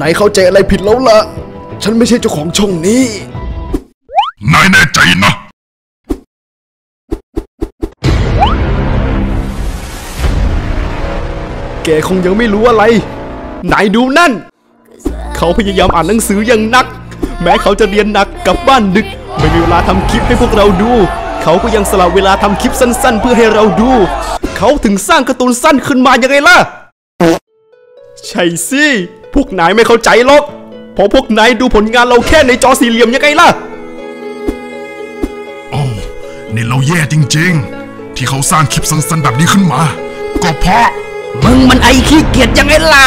นายเข้าใจอะไรผิดแล้วล่ะฉันไม่ใช่เจ้าของช่องนี้นายแน่ใจนะแกคงยังไม่รู้อะไรนายดูนั่นเขาพยายามอ่านหนังสืออย่างหนักแม้เขาจะเรียนหนักกลับบ้านดึกไม่มีเวลาทำคลิปให้พวกเราดูเขาก็ยังสละเวลาทำคลิปสั้นๆเพื่อให้เราดูเขาถึงสร้างการ์ตูนสั้นขึ้นมาอย่างไรล่ะใช่สิพวกนายไม่เข้าใจหรอกเพราะพวกนายดูผลงานเราแค่ในจอสี่เหลี่ยมยังไงล่ะโอ้นี่เราแย่จริงๆที่เขาสร้างคลิปสั้นๆแบบนี้ขึ้นมาก็เพราะมึงมันไอ้ขี้เกียจยังไงล่ะ